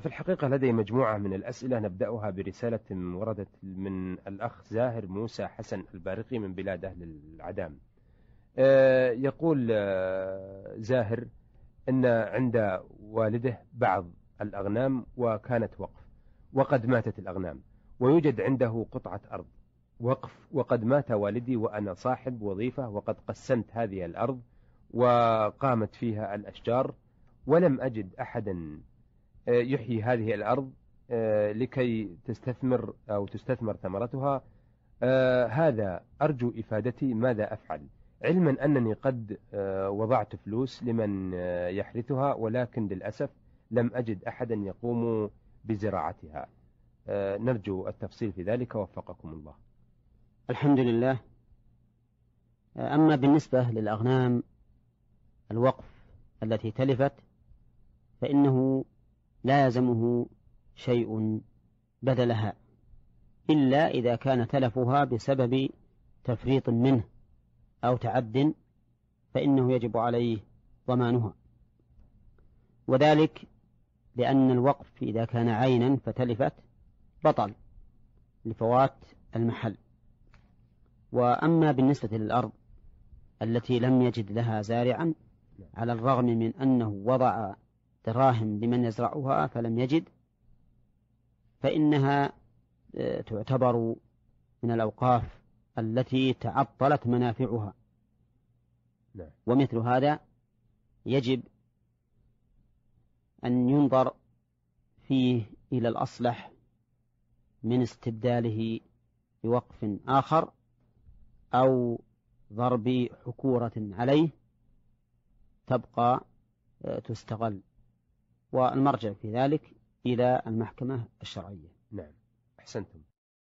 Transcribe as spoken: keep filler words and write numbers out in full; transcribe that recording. في الحقيقة لدي مجموعة من الأسئلة نبدأها برسالة وردت من الأخ زاهر موسى حسن البارقي من بلاد أهل العدام. يقول زاهر أن عند والده بعض الأغنام وكانت وقف وقد ماتت الأغنام، ويوجد عنده قطعة أرض وقف وقد مات والدي وأنا صاحب وظيفة، وقد قسمت هذه الأرض وقامت فيها الأشجار، ولم أجد أحدا يحيي هذه الأرض لكي تستثمر أو تستثمر ثمرتها. هذا أرجو إفادتي ماذا أفعل، علما أنني قد وضعت فلوس لمن يحرثها، ولكن للأسف لم أجد أحدا يقوم بزراعتها. نرجو التفصيل في ذلك وفقكم الله. الحمد لله. أما بالنسبة للأغنام الوقف التي تلفت فإنه لا يلزمه شيء بدلها إلا إذا كان تلفها بسبب تفريط منه أو تعد، فإنه يجب عليه ضمانها، وذلك لأن الوقف إذا كان عينا فتلفت بطل لفوات المحل. وأما بالنسبة للأرض التي لم يجد لها زارعا، على الرغم من أنه وضع دراهم لمن يزرعها فلم يجد، فإنها تعتبر من الأوقاف التي تعطلت منافعها. لا. ومثل هذا يجب أن ينظر فيه إلى الأصلح من استبداله بوقف آخر أو ضرب حكورة عليه تبقى تستغل، والمرجع في ذلك إلى المحكمة الشرعية. نعم، أحسنتم.